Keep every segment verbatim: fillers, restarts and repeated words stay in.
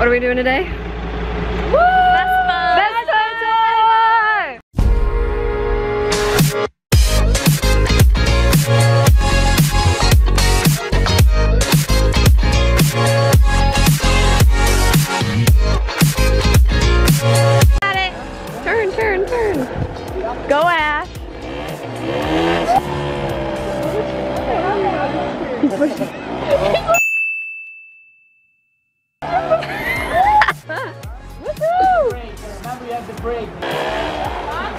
What are we doing today? Woo! VESPA! VESPA time! Got it! Turn, turn, turn! Go, Ash! He's pushing. Break. Uh-oh.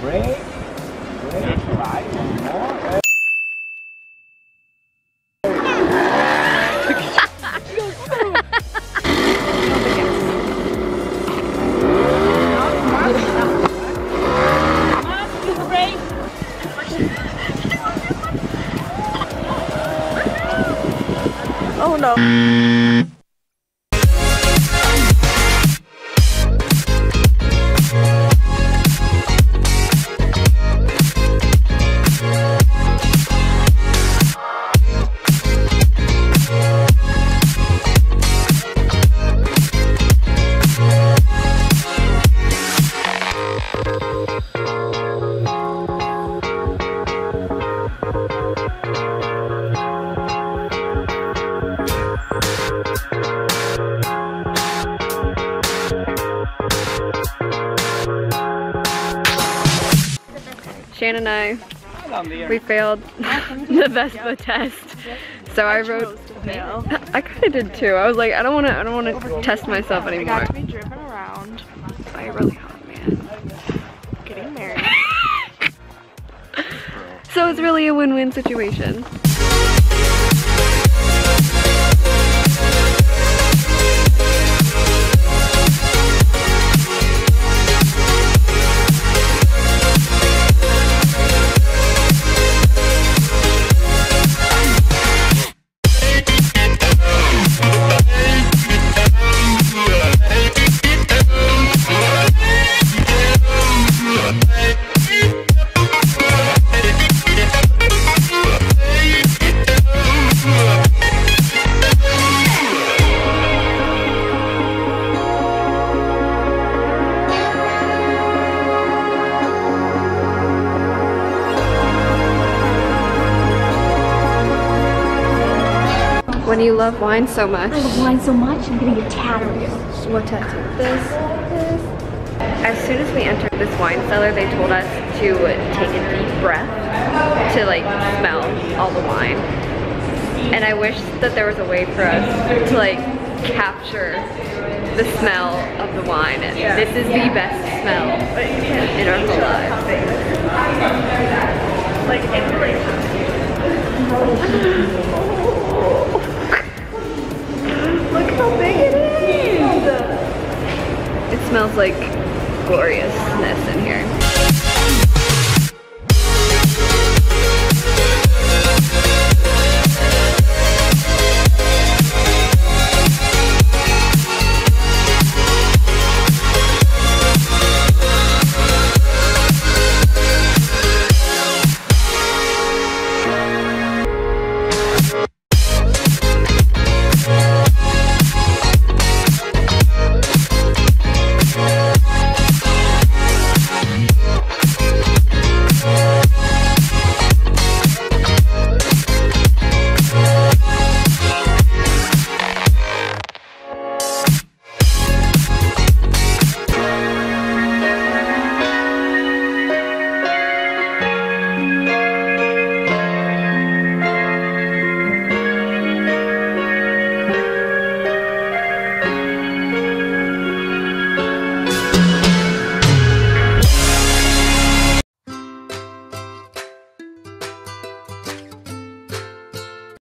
Break. Break. Try one more. Oh no. Shannon and I, we failed the VESPA test, so I wrote. I kind of did too. I was like, I don't want to. I don't want to test myself anymore. I got to be driven around by a really hot man. Getting married. So it's really a win-win situation. When you love wine so much. I love wine so much, I'm gonna get tattoos. What tattoo? This, this. As soon as we entered this wine cellar, they told us to take a deep breath to like smell all the wine. And I wish that there was a way for us to like capture the smell of the wine. This is the best smell in our whole lives. Like inspiration. Look how big it is! It smells like gloriousness in here.